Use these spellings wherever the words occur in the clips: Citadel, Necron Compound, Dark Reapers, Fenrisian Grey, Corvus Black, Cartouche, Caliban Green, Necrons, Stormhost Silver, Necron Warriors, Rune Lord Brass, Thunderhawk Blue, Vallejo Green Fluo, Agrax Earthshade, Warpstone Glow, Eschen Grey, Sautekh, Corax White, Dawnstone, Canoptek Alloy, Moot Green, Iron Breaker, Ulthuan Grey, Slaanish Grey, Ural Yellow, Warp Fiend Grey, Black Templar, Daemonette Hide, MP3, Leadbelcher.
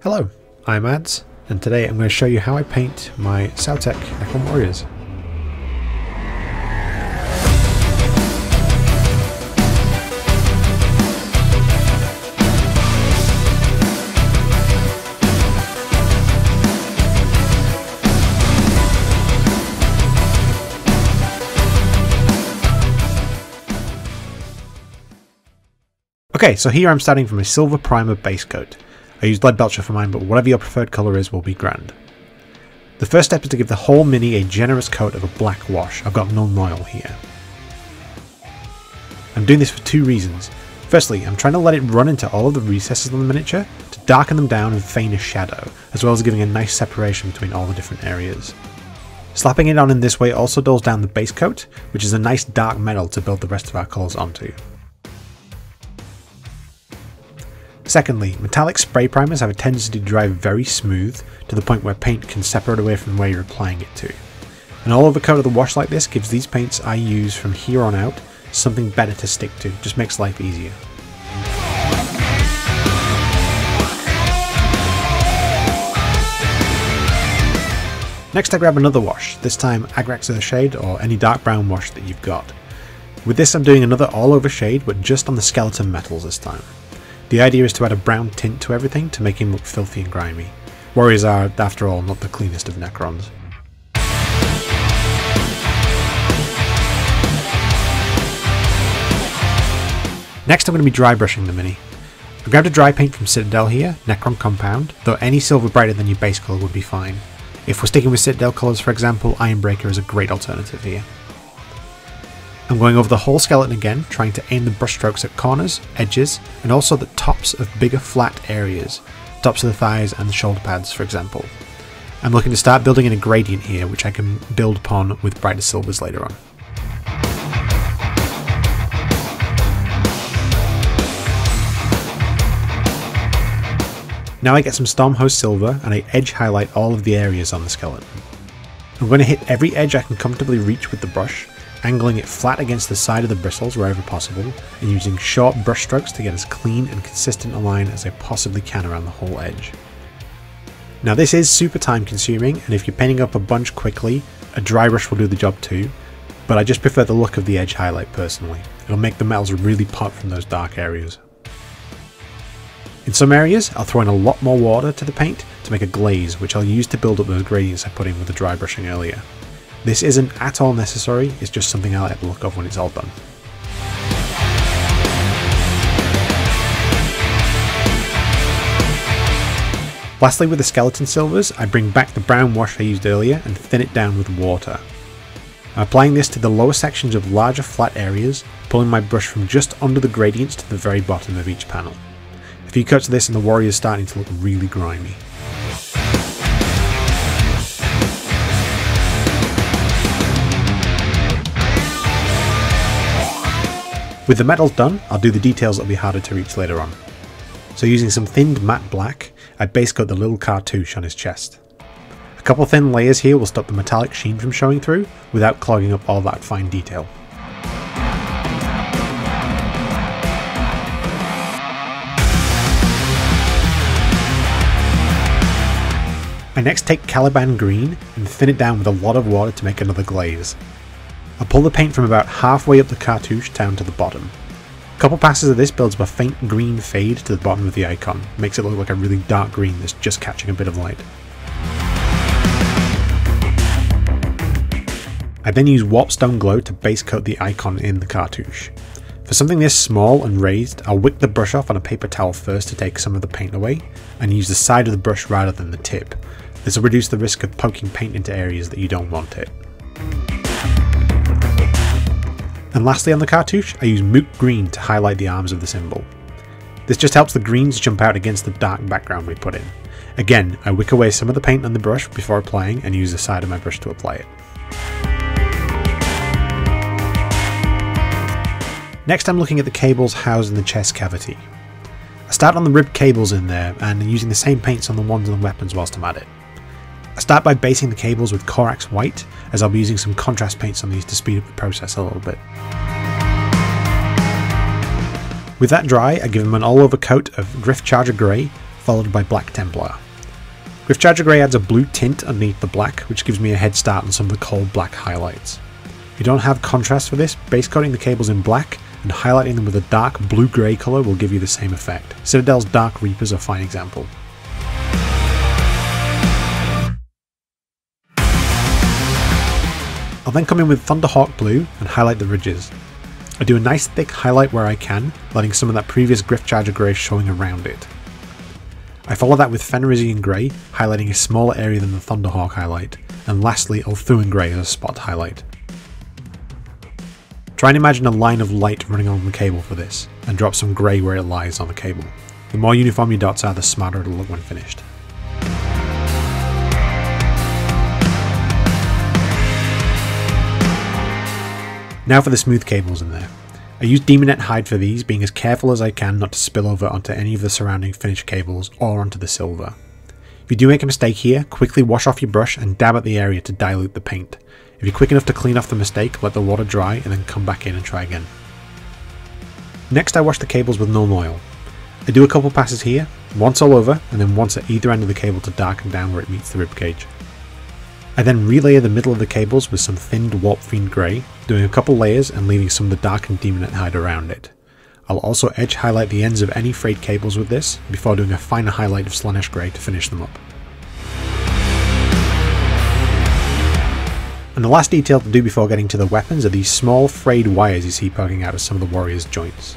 Hello, I'm Adz, and today I'm going to show you how I paint my Sautekh Necron Warriors. Okay, so here I'm starting from a silver primer base coat. I used Leadbelcher for mine, but whatever your preferred colour is will be grand. The first step is to give the whole mini a generous coat of a black wash. I've got Nuln Oil here. I'm doing this for two reasons. Firstly, I'm trying to let it run into all of the recesses on the miniature to darken them down and feign a shadow, as well as giving a nice separation between all the different areas. Slapping it on in this way also dulls down the base coat, which is a nice dark metal to build the rest of our colours onto. Secondly, metallic spray primers have a tendency to dry very smooth, to the point where paint can separate away from where you're applying it to. An all-over coat of the wash like this gives these paints I use from here on out something better to stick to, just makes life easier. Next I grab another wash, this time Agrax Earthshade or any dark brown wash that you've got. With this I'm doing another all-over shade, but just on the skeleton metals this time. The idea is to add a brown tint to everything to make him look filthy and grimy. Warriors are, after all, not the cleanest of Necrons. Next I'm going to be dry brushing the mini. I grabbed a dry paint from Citadel here, Necron Compound, though any silver brighter than your base colour would be fine. If we're sticking with Citadel colours, for example, Iron Breaker is a great alternative here. I'm going over the whole skeleton again, trying to aim the brushstrokes at corners, edges, and also the tops of bigger flat areas, tops of the thighs and the shoulder pads for example. I'm looking to start building in a gradient here which I can build upon with brighter silvers later on. Now I get some Stormhost Silver and I edge highlight all of the areas on the skeleton. I'm going to hit every edge I can comfortably reach with the brush, angling it flat against the side of the bristles wherever possible, and using short brush strokes to get as clean and consistent a line as I possibly can around the whole edge. Now this is super time consuming, and if you're painting up a bunch quickly, a dry brush will do the job too, but I just prefer the look of the edge highlight personally. It'll make the metals really pop from those dark areas. In some areas I'll throw in a lot more water to the paint to make a glaze, which I'll use to build up those gradients I put in with the dry brushing earlier. This isn't at all necessary, it's just something I like the look of when it's all done. Lastly, with the skeleton silvers, I bring back the brown wash I used earlier and thin it down with water. I'm applying this to the lower sections of larger flat areas, pulling my brush from just under the gradients to the very bottom of each panel. A few cuts of this and the warrior's starting to look really grimy. With the metals done, I'll do the details that'll be harder to reach later on. So using some thinned matte black, I base coat the little cartouche on his chest. A couple thin layers here will stop the metallic sheen from showing through without clogging up all that fine detail. I next take Caliban Green and thin it down with a lot of water to make another glaze. I pull the paint from about halfway up the cartouche down to the bottom. A couple passes of this builds up a faint green fade to the bottom of the icon, makes it look like a really dark green that's just catching a bit of light. I then use Warpstone Glow to base coat the icon in the cartouche. For something this small and raised, I'll wick the brush off on a paper towel first to take some of the paint away, and use the side of the brush rather than the tip. This will reduce the risk of poking paint into areas that you don't want it. And lastly on the cartouche, I use Moot Green to highlight the arms of the symbol. This just helps the greens jump out against the dark background we put in. Again, I wick away some of the paint on the brush before applying and use the side of my brush to apply it. Next I'm looking at the cables housed in the chest cavity. I start on the ribbed cables in there and using the same paints on the wands and the weapons whilst I'm at it. I start by basing the cables with Corax White, as I'll be using some contrast paints on these to speed up the process a little bit. With that dry, I give them an all-over coat of Griff Charger Grey, followed by Black Templar. Griffcharger Grey adds a blue tint underneath the black, which gives me a head start on some of the cold black highlights. If you don't have contrast for this, base coating the cables in black and highlighting them with a dark blue-grey colour will give you the same effect. Citadel's Dark Reapers are a fine example. I'll then come in with Thunderhawk Blue and highlight the ridges. I do a nice thick highlight where I can, letting some of that previous Griffcharger Grey showing around it. I follow that with Fenrisian Grey, highlighting a smaller area than the Thunderhawk highlight, and lastly Ulthuan Grey as a spot highlight. Try and imagine a line of light running along the cable for this, and drop some grey where it lies on the cable. The more uniform your dots are, the smarter it'll look when finished. Now for the smooth cables in there. I use Daemonette Hide for these, being as careful as I can not to spill over onto any of the surrounding finished cables or onto the silver. If you do make a mistake here, quickly wash off your brush and dab at the area to dilute the paint. If you're quick enough to clean off the mistake, let the water dry and then come back in and try again. Next I wash the cables with Nuln Oil. I do a couple passes here, once all over and then once at either end of the cable to darken down where it meets the ribcage. I then relayer the middle of the cables with some thinned Warp Fiend Grey, doing a couple layers and leaving some of the darkened Daemonette Hide around it. I'll also edge highlight the ends of any frayed cables with this, before doing a finer highlight of Slaanish Grey to finish them up. And the last detail to do before getting to the weapons are these small frayed wires you see poking out of some of the warriors' joints.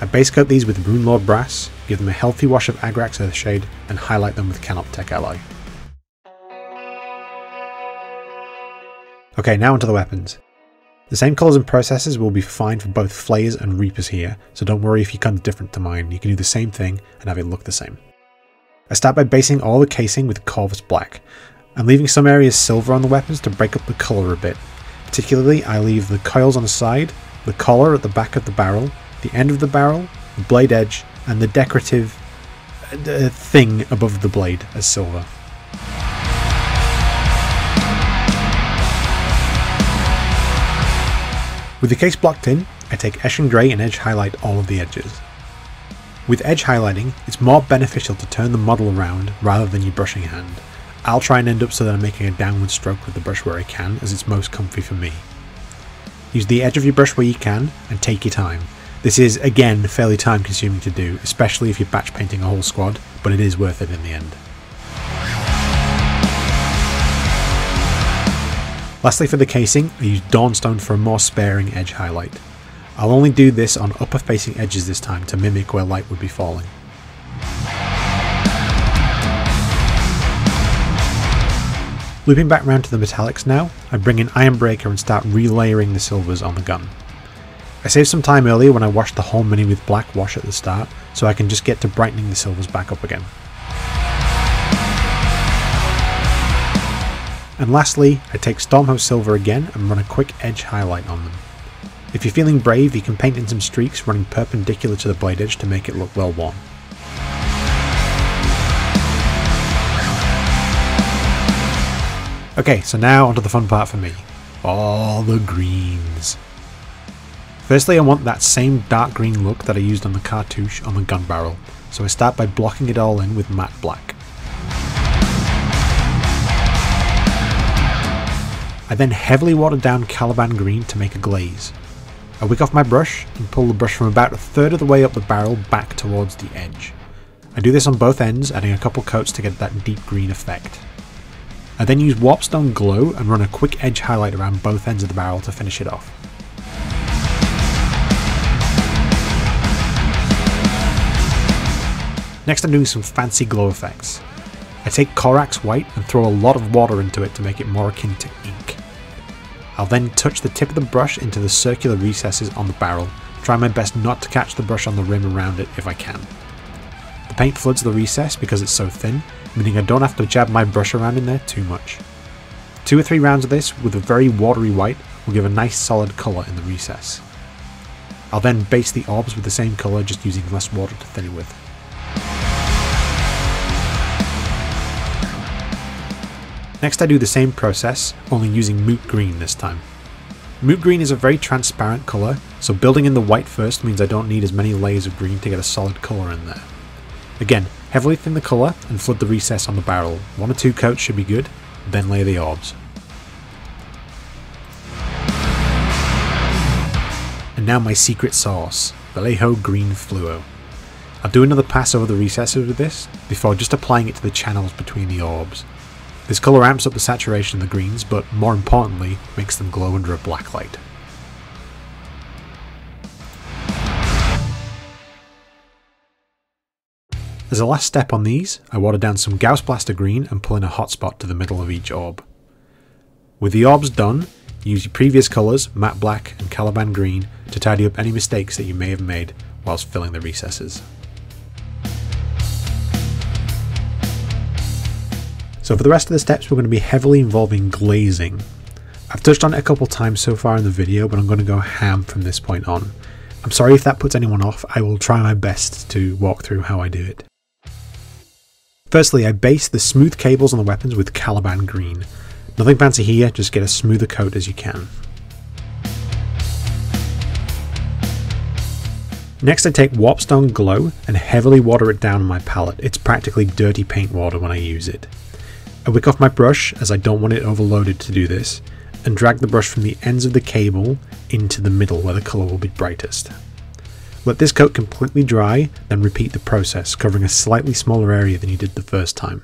I base coat these with Rune Lord Brass, give them a healthy wash of Agrax Earthshade, and highlight them with Canoptek Alloy. Okay, now onto the weapons. The same colours and processes will be fine for both Flayers and Reapers here, so don't worry if your gun's different to mine, you can do the same thing and have it look the same. I start by basing all the casing with Corvus Black. I'm leaving some areas silver on the weapons to break up the colour a bit. Particularly, I leave the coils on the side, the collar at the back of the barrel, the end of the barrel, the blade edge, and the decorative thing above the blade as silver. With the case blocked in, I take Eschen Grey and edge highlight all of the edges. With edge highlighting, it's more beneficial to turn the model around rather than your brushing hand. I'll try and end up so that I'm making a downward stroke with the brush where I can, as it's most comfy for me. Use the edge of your brush where you can, and take your time. This is, again, fairly time consuming to do, especially if you're batch painting a whole squad, but it is worth it in the end. Lastly, for the casing, I use Dawnstone for a more sparing edge highlight. I'll only do this on upper facing edges this time to mimic where light would be falling. Looping back round to the metallics now, I bring in Iron Breaker and start relayering the silvers on the gun. I saved some time earlier when I washed the whole mini with black wash at the start, so I can just get to brightening the silvers back up again. And lastly, I take Stormhost Silver again and run a quick edge highlight on them. If you're feeling brave, you can paint in some streaks running perpendicular to the blade edge to make it look well worn. Okay, so now onto the fun part for me. All the greens. Firstly, I want that same dark green look that I used on the cartouche on the gun barrel, so I start by blocking it all in with matte black. I then heavily watered down Caliban Green to make a glaze. I wick off my brush and pull the brush from about a third of the way up the barrel back towards the edge. I do this on both ends, adding a couple coats to get that deep green effect. I then use Warpstone Glow and run a quick edge highlight around both ends of the barrel to finish it off. Next I'm doing some fancy glow effects. I take Corax White and throw a lot of water into it to make it more akin to ink. I'll then touch the tip of the brush into the circular recesses on the barrel, trying my best not to catch the brush on the rim around it if I can. The paint floods the recess because it's so thin, meaning I don't have to jab my brush around in there too much. 2 or 3 rounds of this with a very watery white will give a nice solid colour in the recess. I'll then base the orbs with the same colour, just using less water to thin it with. Next I do the same process, only using Moot Green this time. Moot Green is a very transparent colour, so building in the white first means I don't need as many layers of green to get a solid colour in there. Again, heavily thin the colour and flood the recess on the barrel. One or two coats should be good, then layer the orbs. And now my secret sauce, Vallejo Green Fluo. I'll do another pass over the recesses with this, before just applying it to the channels between the orbs. This colour amps up the saturation of the greens, but more importantly, makes them glow under a black light. As a last step on these, I water down some Gauss Blaster Green and pull in a hotspot to the middle of each orb. With the orbs done, use your previous colours, matte black and Caliban Green, to tidy up any mistakes that you may have made whilst filling the recesses. So for the rest of the steps, we're going to be heavily involving glazing. I've touched on it a couple times so far in the video, but I'm going to go ham from this point on. I'm sorry if that puts anyone off, I will try my best to walk through how I do it. Firstly, I base the smooth cables on the weapons with Caliban Green. Nothing fancy here, just get a smoother coat as you can. Next I take Warpstone Glow and heavily water it down on my palette. It's practically dirty paint water when I use it. I wick off my brush, as I don't want it overloaded to do this, and drag the brush from the ends of the cable into the middle where the colour will be brightest. Let this coat completely dry, then repeat the process, covering a slightly smaller area than you did the first time.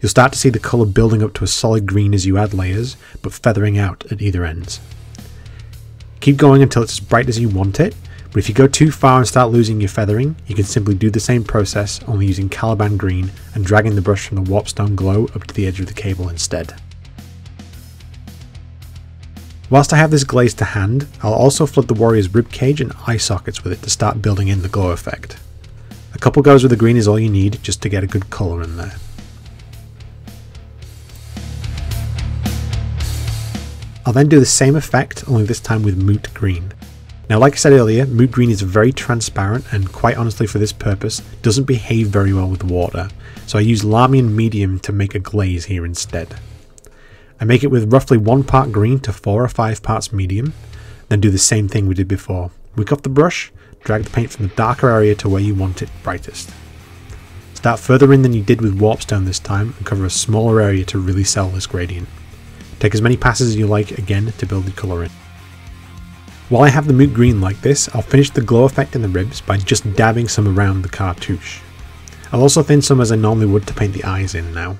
You'll start to see the colour building up to a solid green as you add layers, but feathering out at either ends. Keep going until it's as bright as you want it, but if you go too far and start losing your feathering, you can simply do the same process, only using Caliban Green and dragging the brush from the Warpstone Glow up to the edge of the cable instead. Whilst I have this glaze to hand, I'll also flood the warrior's ribcage and eye sockets with it to start building in the glow effect. A couple goes with the green is all you need just to get a good colour in there. I'll then do the same effect, only this time with Moot Green. Now like I said earlier, Moot Green is very transparent and quite honestly for this purpose doesn't behave very well with water, so I use Lamian Medium to make a glaze here instead. I make it with roughly 1 part green to 4 or 5 parts medium, then do the same thing we did before. Wick off the brush, drag the paint from the darker area to where you want it brightest. Start further in than you did with Warpstone this time and cover a smaller area to really sell this gradient. Take as many passes as you like again to build the colour in. While I have the Moot Green like this, I'll finish the glow effect in the ribs by just dabbing some around the cartouche. I'll also thin some as I normally would to paint the eyes in now.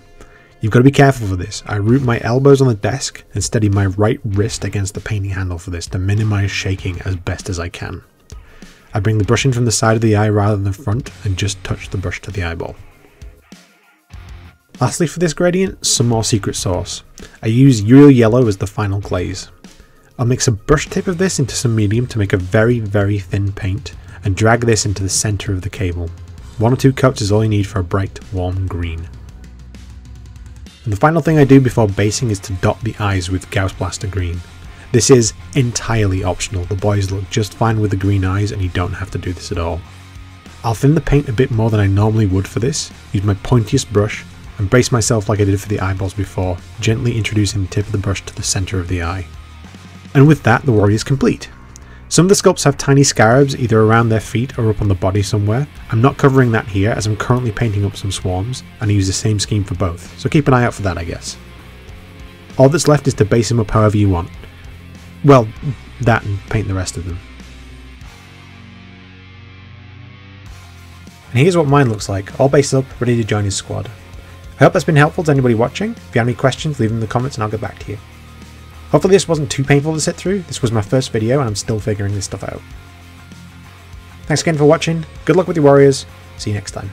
You've got to be careful for this. I root my elbows on the desk and steady my right wrist against the painting handle for this to minimise shaking as best as I can. I bring the brush in from the side of the eye rather than the front and just touch the brush to the eyeball. Lastly for this gradient, some more secret sauce. I use Ural Yellow as the final glaze. I'll mix a brush tip of this into some medium to make a very thin paint and drag this into the centre of the cable. One or two coats is all you need for a bright, warm green. And the final thing I do before basing is to dot the eyes with Gauss Blaster Green. This is entirely optional, the boys look just fine with the green eyes and you don't have to do this at all. I'll thin the paint a bit more than I normally would for this, use my pointiest brush and brace myself like I did for the eyeballs before, gently introducing the tip of the brush to the centre of the eye. And with that the warrior is complete. Some of the sculpts have tiny scarabs either around their feet or up on the body somewhere. I'm not covering that here as I'm currently painting up some swarms and I use the same scheme for both, so keep an eye out for that I guess. All that's left is to base them up however you want. Well, that and paint the rest of them. And here's what mine looks like, all based up, ready to join his squad. I hope that's been helpful to anybody watching. If you have any questions, leave them in the comments and I'll get back to you. Hopefully this wasn't too painful to sit through, this was my first video and I'm still figuring this stuff out. Thanks again for watching, good luck with your warriors, see you next time.